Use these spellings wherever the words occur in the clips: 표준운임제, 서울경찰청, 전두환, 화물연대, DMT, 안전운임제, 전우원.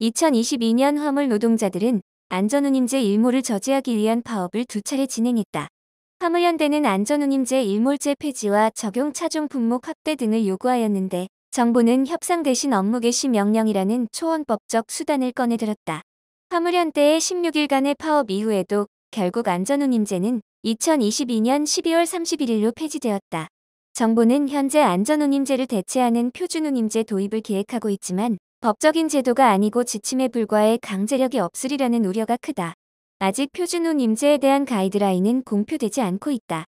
2022년 화물 노동자들은 안전운임제 일몰을 저지하기 위한 파업을 두 차례 진행했다. 화물연대는 안전운임제 일몰제 폐지와 적용 차종 품목 확대 등을 요구하였는데 정부는 협상 대신 업무 개시 명령이라는 초원법적 수단을 꺼내들었다. 화물연대의 16일간의 파업 이후에도 결국 안전운임제는 2022년 12월 31일로 폐지되었다. 정부는 현재 안전운임제를 대체하는 표준운임제 도입을 기획하고 있지만 법적인 제도가 아니고 지침에 불과해 강제력이 없으리라는 우려가 크다. 아직 표준운임제에 대한 가이드라인은 공표되지 않고 있다.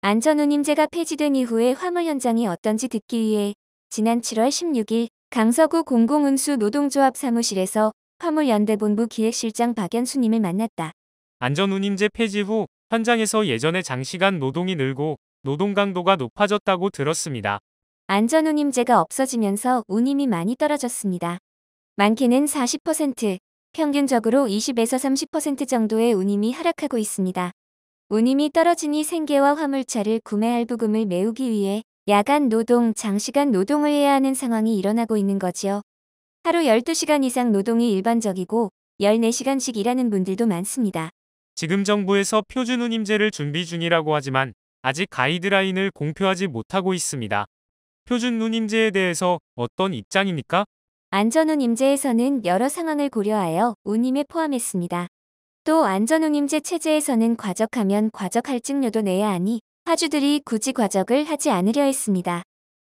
안전운임제가 폐지된 이후에 화물 현장이 어떤지 듣기 위해 지난 7월 16일 강서구 공공운수 노동조합 사무실에서 화물연대본부 기획실장 박연수님을 만났다. 안전운임제 폐지 후 현장에서 예전에 장시간 노동이 늘고 노동 강도가 높아졌다고 들었습니다. 안전운임제가 없어지면서 운임이 많이 떨어졌습니다. 많게는 40%, 평균적으로 20에서 30% 정도의 운임이 하락하고 있습니다. 운임이 떨어지니 생계와 화물차를 구매할 부금을 메우기 위해 야간 노동, 장시간 노동을 해야 하는 상황이 일어나고 있는 거지요. 하루 12시간 이상 노동이 일반적이고 14시간씩 일하는 분들도 많습니다. 지금 정부에서 표준운임제를 준비 중이라고 하지만 아직 가이드라인을 공표하지 못하고 있습니다. 표준운임제에 대해서 어떤 입장입니까? 안전운임제에서는 여러 상황을 고려하여 운임에 포함했습니다. 또 안전운임제 체제에서는 과적하면 과적 할증료도 내야 하니 화주들이 굳이 과적을 하지 않으려 했습니다.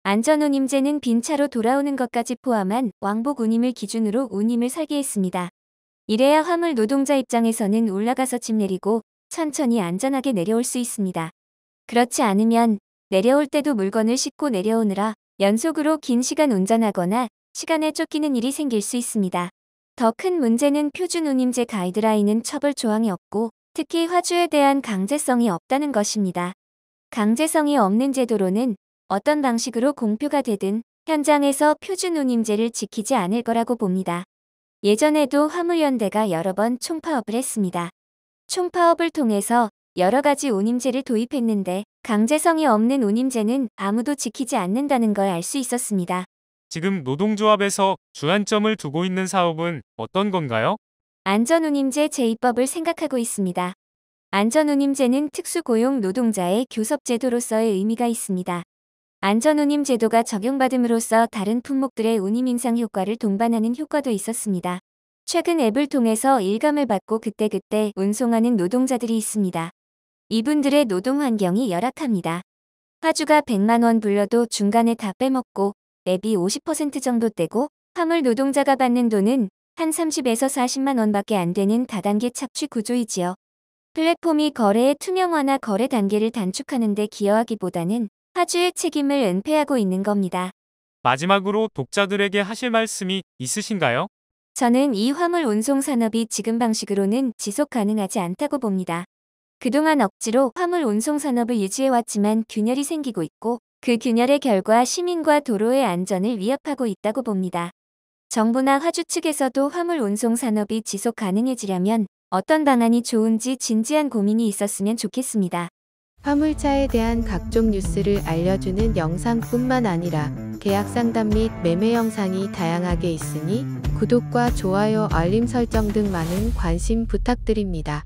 안전운임제는 빈차로 돌아오는 것까지 포함한 왕복 운임을 기준으로 운임을 설계했습니다. 이래야 화물 노동자 입장에서는 올라가서 짐 내리고 천천히 안전하게 내려올 수 있습니다. 그렇지 않으면 내려올 때도 물건을 싣고 내려오느라 연속으로 긴 시간 운전하거나 시간에 쫓기는 일이 생길 수 있습니다. 더 큰 문제는 표준운임제 가이드라인은 처벌 조항이 없고 특히 화주에 대한 강제성이 없다는 것입니다. 강제성이 없는 제도로는 어떤 방식으로 공표가 되든 현장에서 표준운임제를 지키지 않을 거라고 봅니다. 예전에도 화물연대가 여러 번 총파업을 했습니다. 총파업을 통해서 여러 가지 운임제를 도입했는데 강제성이 없는 운임제는 아무도 지키지 않는다는 걸 알 수 있었습니다. 지금 노동조합에서 주안점을 두고 있는 사업은 어떤 건가요? 안전운임제 제2법을 생각하고 있습니다. 안전운임제는 특수고용 노동자의 교섭제도로서의 의미가 있습니다. 안전운임 제도가 적용받음으로써 다른 품목들의 운임 인상 효과를 동반하는 효과도 있었습니다. 최근 앱을 통해서 일감을 받고 그때그때 운송하는 노동자들이 있습니다. 이분들의 노동 환경이 열악합니다. 화주가 100만 원 불러도 중간에 다 빼먹고 앱이 50% 정도 떼고 화물 노동자가 받는 돈은 한 30에서 40만 원밖에 안 되는 다단계 착취 구조이지요. 플랫폼이 거래의 투명화나 거래 단계를 단축하는 데 기여하기보다는 화주의 책임을 은폐하고 있는 겁니다. 마지막으로 독자들에게 하실 말씀이 있으신가요? 저는 이 화물 운송 산업이 지금 방식으로는 지속 가능하지 않다고 봅니다. 그동안 억지로 화물 운송산업을 유지해왔지만 균열이 생기고 있고 그 균열의 결과 시민과 도로의 안전을 위협하고 있다고 봅니다. 정부나 화주 측에서도 화물 운송산업이 지속 가능해지려면 어떤 방안이 좋은지 진지한 고민이 있었으면 좋겠습니다. 화물차에 대한 각종 뉴스를 알려주는 영상뿐만 아니라 계약 상담 및 매매 영상이 다양하게 있으니 구독과 좋아요, 알림 설정 등 많은 관심 부탁드립니다.